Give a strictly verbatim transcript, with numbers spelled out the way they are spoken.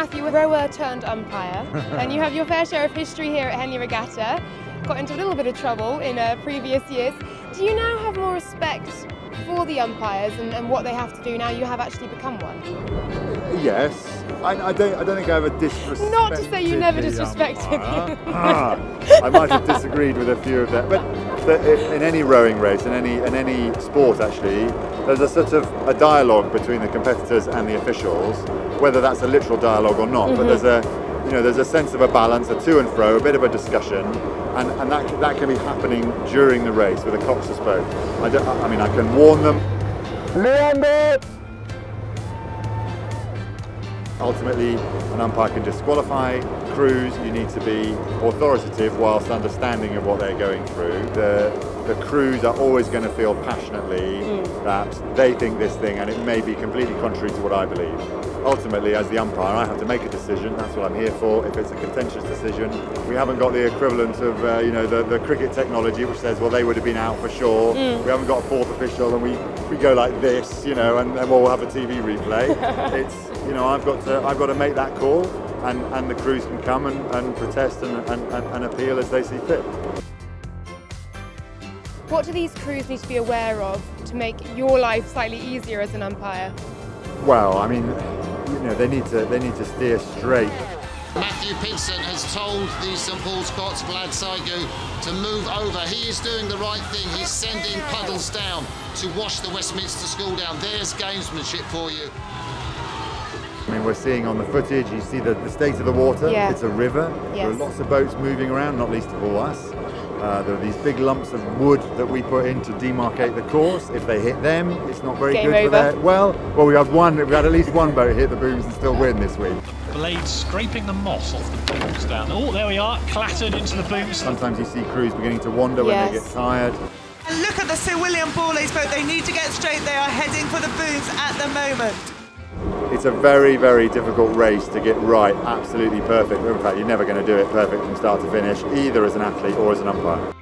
Matthew, a rower turned umpire, and you have your fair share of history here at Henley Regatta. Got into a little bit of trouble in uh, previous years. Do you now have more respect for the umpires and, and what they have to do now you have actually become one? Yes. I, I, don't, I don't think I ever disrespected. Not to say you never disrespected them. I might have disagreed with a few of them, but in any rowing race, in any, in any sport actually, there's a sort of a dialogue between the competitors and the officials, whether that's a literal dialogue or not, mm-hmm. but there's a You know, there's a sense of a balance, a to and fro, a bit of a discussion, and, and that, that can be happening during the race with a coxswain's boat. I, don't, I mean, I can warn them. Leander! Ultimately, an umpire can disqualify. Crews, you need to be authoritative whilst understanding of what they're going through. The, the crews are always going to feel passionately mm. that they think this thing, and it may be completely contrary to what I believe. Ultimately, as the umpire, I have to make a decision. That's what I'm here for. If it's a contentious decision, we haven't got the equivalent of uh, you know the, the cricket technology, which says, well, they would have been out for sure. Mm. We haven't got a fourth official, and we we go like this, you know, and then we'll have a T V replay. It's you know I've got to I've got to make that call, and and the crews can come and, and protest and, and and appeal as they see fit. What do these crews need to be aware of to make your life slightly easier as an umpire? Well, I mean. You know, they need to they need to steer straight. Matthew Pinsent has told the Saint Paul's Pots, Vlad Saigu, to move over. He is doing the right thing. He's sending puddles down to wash the Westminster school down. There's gamesmanship for you. I mean, we're seeing on the footage, you see the, the state of the water. Yeah. It's a river. Yes. There are lots of boats moving around, not least of all us. Uh, there are these big lumps of wood that we put in to demarcate the course. If they hit them, it's not very good for that. Well, well, we had one. We had at least one boat hit the booms and still win this week. The blade scraping the moss off the booms down. Oh, there we are, clattered into the booms. Sometimes you see crews beginning to wander yes. when they get tired. And look at the Sir William Borlay's boat. They need to get straight. They are heading for the booms at the moment. It's a very, very difficult race to get right, absolutely perfect. In fact, you're never going to do it perfect from start to finish, either as an athlete or as an umpire.